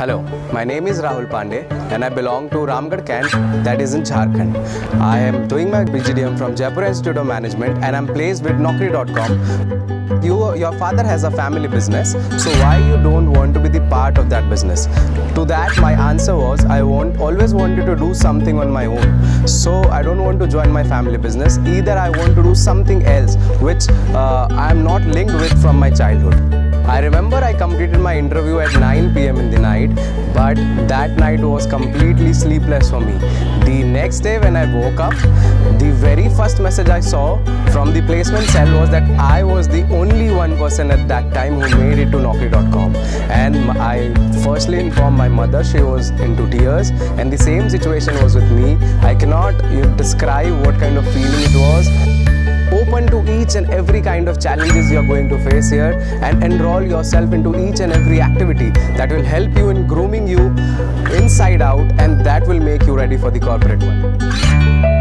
Hello, my name is Rahul Pandey and I belong to Ramgarh Cant, that is in Jharkhand. I am doing my PGDM from Jaipuria Institute of Management and I am placed with Naukri.com. Your father has a family business, so why you don't want to be the part of that business? To that my answer was, I always wanted to do something on my own. So I don't want to join my family business, either I want to do something else which I am not linked with from my childhood. I remember I completed my interview at 9 PM in the night, but that night was completely sleepless for me. The next day when I woke up, the very first message I saw from the placement cell was that I was the only one person at that time who made it to Naukri.com. And I firstly informed my mother, she was into tears, and the same situation was with me. I cannot describe what kind of feeling it was. Open to each and every kind of challenges you are going to face here and enroll yourself into each and every activity that will help you in grooming you inside out, and that will make you ready for the corporate world.